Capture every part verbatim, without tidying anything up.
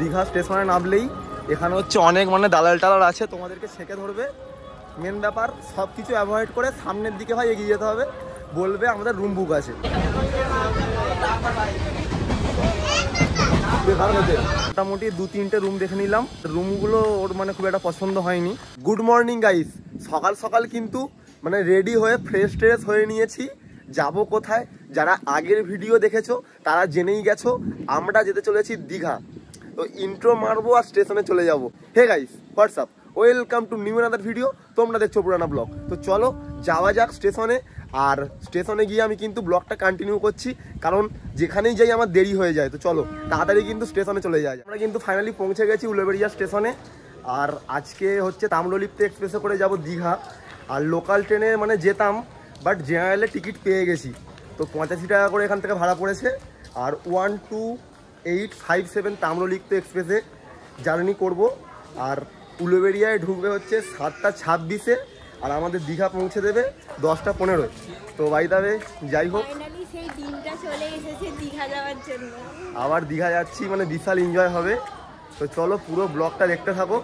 দীঘা স্টেশনে নামলেই এখানে হচ্ছে অনেক মানে দালাল টালাল আছে, তোমাদেরকে ছেঁকে ধরবে। মেন ব্যাপার সব কিছু অ্যাভয়েড করে সামনের দিকে ভাই এগিয়ে যেতে হবে, বলবে আমাদের রুম বুক আছে। মোটামুটি দু তিনটে রুম দেখে নিলাম, রুমগুলো ওর মানে খুব একটা পছন্দ হয়নি। গুড মর্নিং গাইস, সকাল সকাল কিন্তু মানে রেডি হয়ে ফ্রেশ ট্রেশ হয়ে নিয়েছি। যাব কোথায় যারা আগের ভিডিও দেখেছো তারা জেনেই গেছো, আমরা যেতে চলেছি দীঘা। তো ইন্ট্রো মারবো আর স্টেশনে চলে যাবো। হে guys WhatsApp, welcome to new another video. তোমরা দেখছো পুরানা ব্লগ। তো চলো যাওয়া যাক স্টেশনে, আর স্টেশনে গিয়ে আমি কিন্তু ব্লগটা কন্টিনিউ করছি, কারণ যেখানেই যাই আমার দেরি হয়ে যায়। তো চলো তাড়াতাড়ি কিন্তু স্টেশনে চলে যাই। আমরা কিন্তু ফাইনালি পৌঁছে গেছি উলুবেড়িয়া স্টেশনে, আর আজকে হচ্ছে তাম্রলিপ্তা এক্সপ্রেসে করে যাব দীঘা। আর লোকাল ট্রেনে মানে যেতাম, বাট জেনারেলে টিকিট পেয়ে গেছি। তো পঁচাশি টাকা করে এখান থেকে ভাড়া পড়েছে। আর one two eight five seven Tamralipta এক্সপ্রেসে জার্নি করব। আর উলুবেড়িয়ায় ঢুকবে হচ্ছে সাতটা ছাব্বিশে, আর আমাদের দীঘা পৌঁছে দেবে দশটা পনেরোয়। তো বাই দ্য ওয়ে যাই হোক, সেই দিনটা চলে এসেছে দীঘা যাওয়ার জন্য। আবার দীঘা যাচ্ছি, মানে বিশাল এনজয় হবে। তো চলো পুরো ব্লগটা দেখতে থাকো।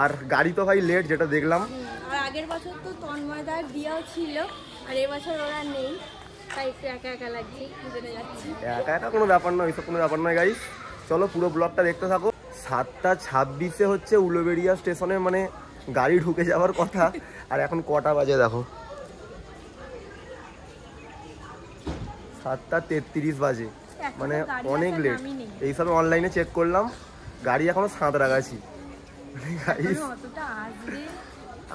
আর গাড়ি তো ভাই লেট, যেটা দেখলাম। আর আগের বছর তো তন্ময়দার বিয়েও ছিল, আর এবছর ওরা নেই, তাই একটু একা একা লাগছে। একা একা কোনো ব্যাপার নয়, ওইসব কোনো ব্যাপার নয় গাইস। চলো পুরো ব্লগটা দেখতে থাকো। সাতটা ছাব্বিশে হচ্ছে উলুবেড়িয়া স্টেশনে মানে গাড়ি ঢুকে যাওয়ার কথা, আর এখন কটা বাজে দেখো, সাতটা তেত্রিশ বাজে, মানে অনেক লেট। এইসব অনলাইনে চেক করলাম, গাড়ি এখনো সাঁতরা গেছি।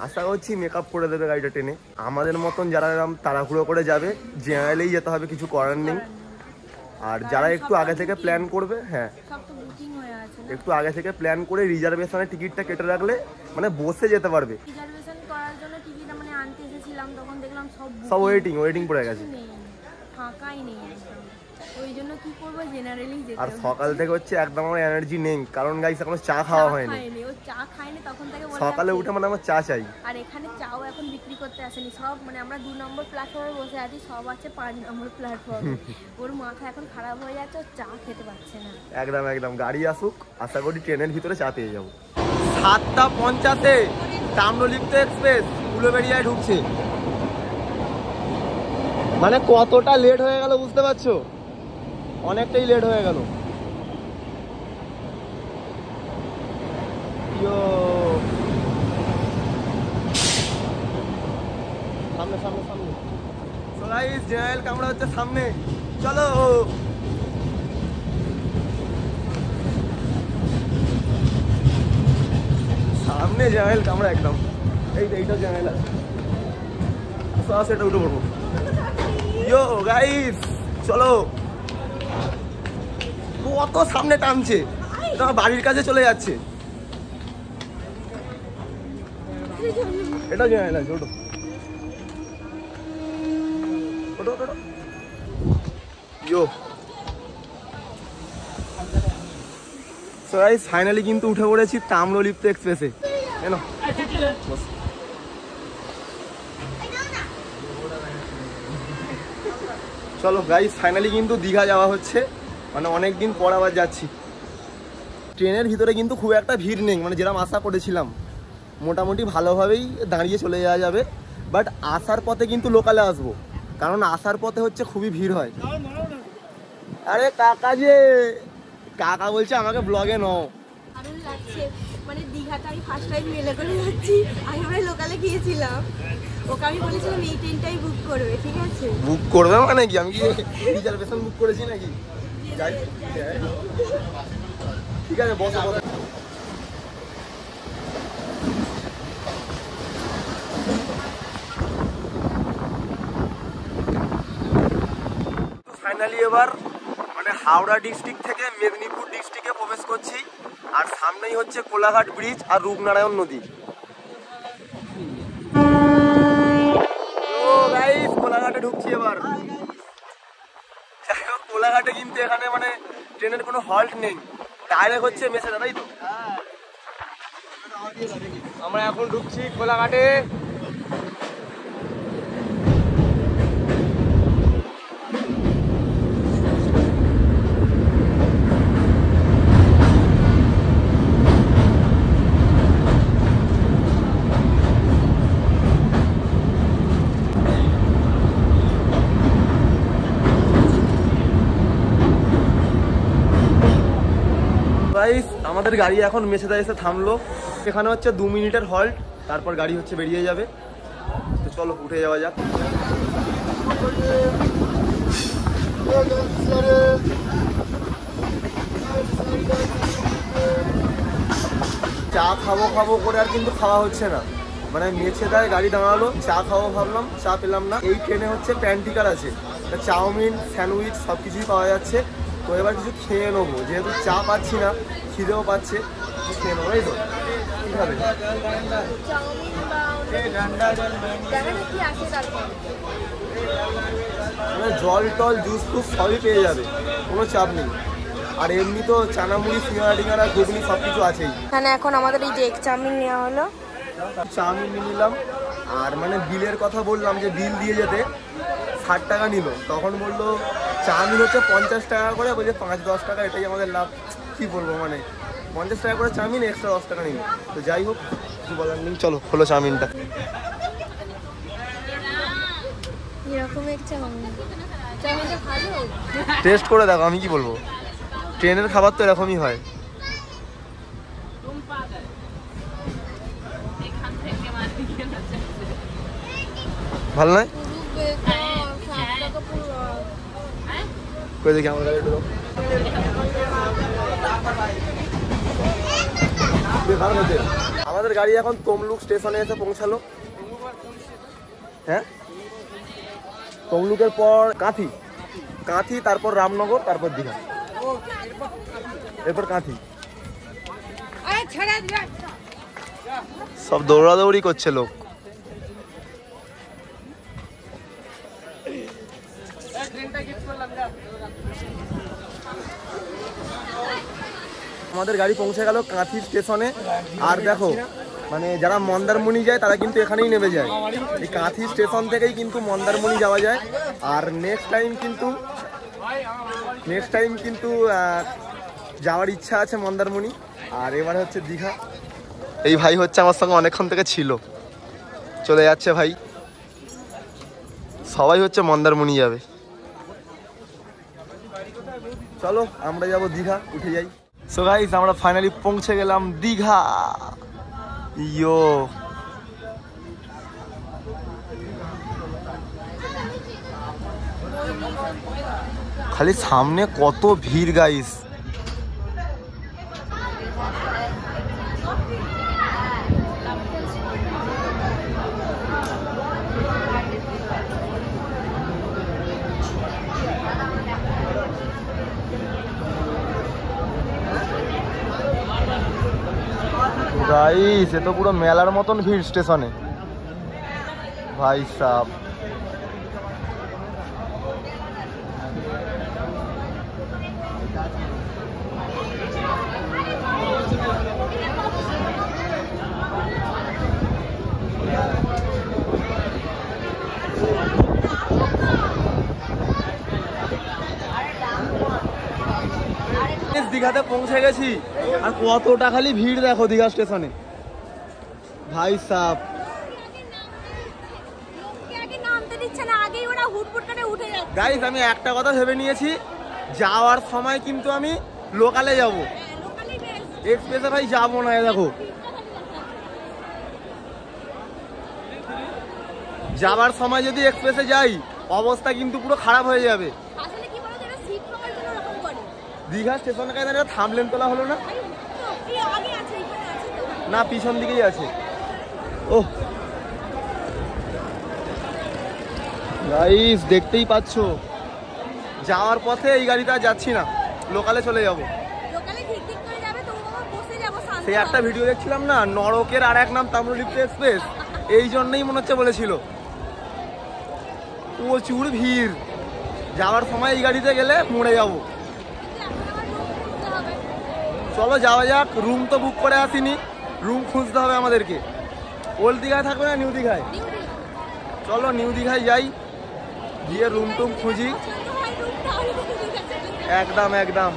আশা করছি মেকআপ করে দেবে গাড়িটা ট্রেনে। আমাদের মতন যারা এরকম তাড়াহুড়ো করে যাবে জেনারেলেই যেতে হবে, কিছু করার নেই। আর যারা একটু আগে থেকে প্ল্যান করবে, হ্যাঁ একটু আগে থেকে প্ল্যান করে রিজার্ভেশনের টিকিটটা কেটে রাখলে মানে বসে যেতে পারবে। রিজার্ভেশন করার জন্য টিকিটটা মানে আনতে এসেছিলাম, তখন দেখলাম সব সব ওয়েটিং ওয়েটিং পড়ে গেছে, ফাঁকাই নেই। ওই জন্য কি করব, জেনারেলি যেতে। আর সকাল থেকে হচ্ছে একদম আমার এনার্জি নেই, কারণ গাইস এখনো চা খাওয়া হয়নি। ও চা খায়নি তখন থেকে বললাম সকালে উঠে মানে আমার চা চাই। আর এখানে চাও এখন বিক্রি করতে আসেনি, সব মানে আমরা দুই নম্বর প্ল্যাটফর্মে বসে আছি, সব আছে পাঁচ নম্বর প্ল্যাটফর্মে। ওর মাথা এখন খারাপ হয়ে যাচ্ছে, ও চা খেতে পারছে না। একদম একদম গাড়ি আসুক, আশা করি ট্রেনের ভিতরে চা পেয়ে যাব। সাতটা পঞ্চাশে তাম্রলিপ্তা এক্সপ্রেস উলুবেড়িয়ায় ঢুকছে, মানে কতটা লেট হয়ে গেল বুঝতে পারছো, অনেকটাই লেট হয়ে গেল। সামনে সামনে সামনে সো গাইস, জেনারেল কামরা হচ্ছে সামনে। চলো সামনে জেনারেল কামরা একদম, এই এইটা জেনারেল আছে। আসো আসো, এটা উঠে পড়বো। ইয়ো গাইস চলো, কত সামনে টানছে, তোমার বাড়ির কাছে চলে যাচ্ছে। এটা জেনারেল আছে, ওটা ওটা ওটা ইয়ো। সো গাইস ফাইনালি কিন্তু উঠে পড়েছি তাম্রলিপ্তা এক্সপ্রেসে। কেন চলো গাইস ফাইনালি কিন্তু দীঘা যাওয়া হচ্ছে, মানে অনেকদিন পর আবার যাচ্ছি। ট্রেনের ভিতরে কিন্তু খুব একটা ভিড় নেই, মানে যেরকম আশা করেছিলাম মোটামুটি ভালোভাবেই দাঁড়িয়ে চলে যাওয়া যাবে। বাট আসার পথে কিন্তু লোকালে আসবো, কারণ আসার পথে হচ্ছে খুবই ভিড় হয়। আরে কাকা যে কাকা বলছে আমাকে ব্লগে নাও, ভালো লাগছে। মানে দীঘাটা আমি ফার্স্ট টাইম মেলে করে যাচ্ছি, আমি ওই লোকালে গিয়েছিলাম, ওকে আমি বলেছিলাম এই ট্রেনটাই বুক করবে। ঠিক আছে বুক করবে, মানে কি আমি কি রিজার্ভেশন বুক করেছি নাকি? ঠিক আছে বসো বসো। ফাইনালি এবার মানে হাওড়া ডিস্ট্রিক্ট থেকে মেদিনীপুর ডিস্ট্রিক্টে প্রবেশ করছি, আর সামনেই হচ্ছে কোলাঘাট ব্রিজ আর রূপনারায়ণ নদী। ও গাইস কোলাঘাটে ঢুকছি এবার। কোলাঘাটে কিন্তু এখানে মানে ট্রেনের কোনো হল্ট নেই, ডাইরেক্ট হচ্ছে মেসে দাঁড়াই। তো আমরা এখন ঢুকছি কোলাঘাটে। गाइस हमारे गाड़ी एखन मेसेदा एसे थामलो सेखाने हच्छे दो मिनिटेर हल्ट तारपर गाड़ी हच्छे बेरिये जाबे। तो चलो उठे जावा जाक। चा खाबो खाबो करे आर किन्तु खावा हच्छे ना মানে মেছেদায় গাড়ি দাঁড়ালো চা খাবো ভাবলাম চা পেলাম না। এই ট্রেনে হচ্ছে প্রান্তিকার আছে চাউমিন স্যান্ডউইচ সব কিছুই পাওয়া যাচ্ছে। তো এবার কিছু খেয়ে নেবো যেহেতু চা পাচ্ছি না খিদেও পাচ্ছে খেয়ে নেবো। এই তো ঠিক হবে মানে জল টল জুস টুস সবই পেয়ে যাবে কোনো চাপ নেই। আর এমনি তো চানা মুড়ি সিঙ্গারা টিঙ্গারা ঘুগনি সব কিছু আছেই। মানে এখন আমাদের এই যে এক চাউমিন নেওয়া হলো চাউমিন নিলাম আর মানে বিলের কথা বললাম যে বিল দিয়ে যেতে ষাট টাকা নিল তখন বললো চাউমিন হচ্ছে পঞ্চাশ টাকা করে বলছে পাঁচ দশ টাকা এটাই আমাদের লাভ। কি বলবো মানে পঞ্চাশ টাকা করে চাউমিন এক্সট্রা দশ টাকা নিল। তো যাই হোক কিছু বলার নেই। চলো খোলো চাউমিনটা। টেস্ট করে দেখো আমি কি বলবো ট্রেনের খাবার তো এরকমই হয়। ভালো নয় আমাদের গাড়ি এখন তমলুক স্টেশনে এসে পৌঁছালো। হ্যাঁ তমলুকের পর কাঁথি কাঁথি তারপর রামনগর তারপর দীঘা এরপর কাঁথি। সব দৌড়াদৌড়ি করছে লোক। আমাদের গাড়ি পৌঁছে গেল কাঁথি স্টেশনে। আর দেখো মানে যারা মন্দারমণি যায় তারা কিন্তু এখানেই নেমে যায়। এই কাঁথি স্টেশন থেকেই কিন্তু মন্দারমণি যাওয়া যায়। আর নেক্সট টাইম কিন্তু নেক্সট টাইম কিন্তু যাওয়ার ইচ্ছা আছে মন্দারমণি। আর এবার হচ্ছে দীঘা। এই ভাই হচ্ছে আমার সঙ্গে অনেকক্ষণ থেকে ছিল চলে যাচ্ছে ভাই। সবাই হচ্ছে মন্দারমণি যাবে। চলো আমরা যাব দীঘা উঠে যাই। সো গাইস আমরা ফাইনালি পৌঁছে গেলাম দীঘা। ইয়ো খালি সামনে কত ভিড় গাইস। गाइस ये तो पूरा मेलार मतन भीड़ स्टेशन है भाई साहब। দীঘাতে পৌঁছে গেছি আর কতটা খালি ভিড় দেখো দীঘা স্টেশনে ভাই সাহেব। গাইস আমি একটা কথা ভেবে নিয়েছি যাওয়ার সময় কিন্তু আমি লোকালে যাব এক্সপ্রেসে ভাই যাবো না। দেখো যাওয়ার সময় যদি এক্সপ্রেসে যাই অবস্থা কিন্তু পুরো খারাপ হয়ে যাবে। দীঘা স্টেশন কাছে থামলেন তোলা হলো না না পিছন দিকেই আছে। ওহ গাইস দেখতেই পাচ্ছ যাওয়ার পথে এই গাড়িটা যাচ্ছি না লোকালে চলে যাবো। সেই একটা ভিডিও দেখছিলাম না নরকের আর এক নাম তাম্রলিপ্তা এক্সপ্রেস এই জন্যই মনে হচ্ছে বলেছিল। প্রচুর ভিড় যাওয়ার সময় এই গাড়িতে গেলে মরে যাবো। চলো যাওয়া যাক। রুম তো বুক করে আসিনি রুম খুঁজতে হবে আমাদেরকে। ওল্ড দীঘায় থাকবে না নিউ দীঘায়? চলো নিউ দীঘায় যাই গিয়ে রুম টুম খুঁজি। একদম একদম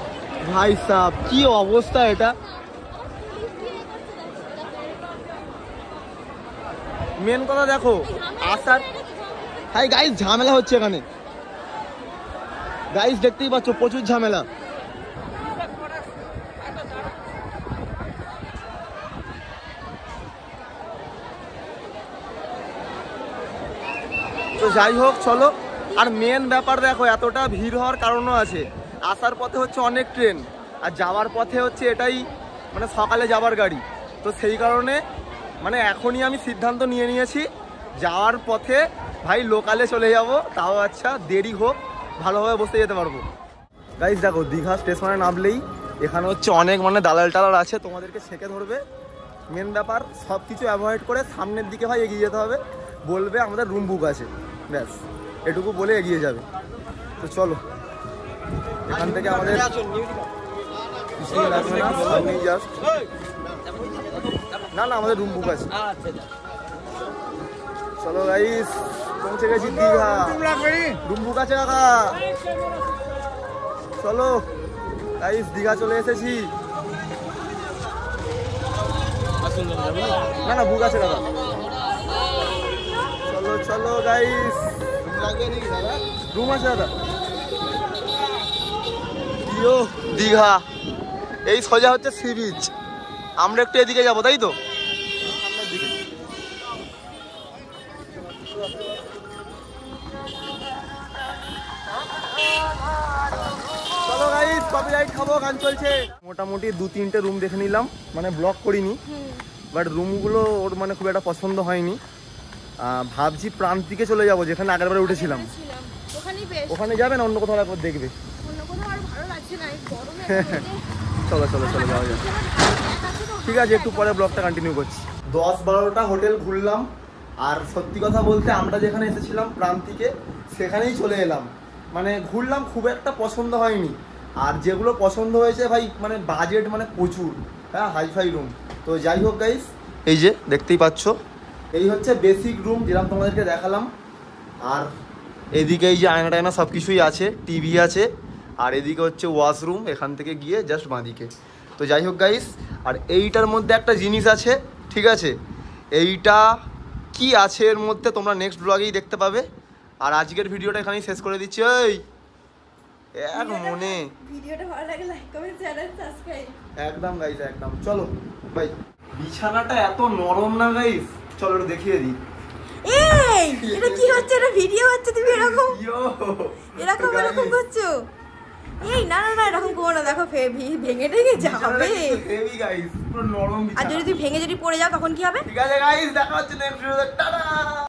ভাই সাহেব কি অবস্থা এটা। মেন কথা দেখো আসার হাই গাইস ঝামেলা হচ্ছে এখানে। গাইস দেখতেই পাচ্ছ প্রচুর ঝামেলা। তো যাই হোক চলো। আর মেন ব্যাপার দেখো এতটা ভিড় হওয়ার কারণও আছে, আসার পথে হচ্ছে অনেক ট্রেন আর যাওয়ার পথে হচ্ছে এটাই মানে সকালে যাওয়ার গাড়ি, তো সেই কারণে মানে এখনই আমি সিদ্ধান্ত নিয়ে নিয়েছি যাওয়ার পথে ভাই লোকালে চলে যাব, তাও আচ্ছা দেরি হোক ভালোভাবে বসে যেতে পারবো। গাইস দেখো দীঘা স্টেশনে নামলেই এখানে হচ্ছে অনেক মানে দালাল টালাল আছে, তোমাদেরকে ছেঁকে ধরবে। মেন ব্যাপার সব কিছু অ্যাভয়েড করে সামনের দিকে ভাই এগিয়ে যেতে হবে, বলবে আমাদের রুম বুক আছে, ব্যাস এটুকু বলে এগিয়ে যাবে। তো চলো এখান থেকে আমাদের না না আমাদের রুম বুক আছে। চলো গাইস পৌঁছে গেছি দীঘা, রুম বুক আছে কাকা। চলো গাইস দীঘা চলে এসেছি, না না বুক আছে কাকা। চলো চলো গাইস রুম আছে দাদা। দীঘা এই সোজা হচ্ছে সি বিচ, আমরা একটু এদিকে যাবো তাই তো। মোটামুটি দু তিনটে রুম দেখে নিলাম, মানে ব্লক করিনি, বাট রুমগুলো ওর মানে খুব একটা পছন্দ হয়নি। ভাবছি প্রান্তিকে চলে যাবো যেখানে আগের বারে উঠেছিলাম, ওখানে যাবেন অন্য কোথাও একবার দেখবে। চলো চলো চলো যাওয়া যাবে, ঠিক আছে একটু পরে ব্লগটা কন্টিনিউ করছি। দশ বারোটা হোটেল ঘুরলাম, আর সত্যি কথা বলতে আমরা যেখানে এসেছিলাম প্রান্তিকে সেখানেই চলে এলাম। মানে ঘুরলাম, খুব একটা পছন্দ হয়নি, আর যেগুলো পছন্দ হয়েছে ভাই মানে বাজেট মানে প্রচুর, হ্যাঁ হাইফাই রুম। তো যাই হোক গাইস এই যে দেখতেই পাচ্ছ এই হচ্ছে বেসিক রুম যেরকম তোমাদেরকে দেখালাম। আর এদিকে এই যে আয়না টায়না সব কিছুই আছে, টিভি আছে, আর এদিকে হচ্ছে ওয়াশরুম এখান থেকে গিয়ে জাস্ট বাঁদিকে। তো যাই হোক গাইস আর এইটার মধ্যে একটা জিনিস আছে, ঠিক আছে এইটা কি আছে এর মধ্যে তোমরা নেক্সট ব্লগেই দেখতে পাবে। আর আজকের ভিডিওটা এখানেই শেষ করে দিচ্ছি। ওই এক মনে ভিডিওটা ভালো লাগে লাইক কমেন্ট চ্যানেল সাবস্ক্রাইব একদম গাইস একদম। চলো বাই। বিছানাটা এত নরম না গাইস, চলো এটা দেখিয়ে দিই। এই এটা কি হচ্ছে, এটা ভিডিও হচ্ছে, তুমি এরকম এরকম এরকম করছো। এই না না না এরকম করো না, দেখো ভেঙে ঢেঙে যাবে। হেভি গাইস পুরো নরম বিছানা, আর যদি ভেঙে যদি পড়ে যাও তখন কি হবে। ঠিক আছে গাইস দেখা হচ্ছে নেক্সট ভিডিওতে, টাটা।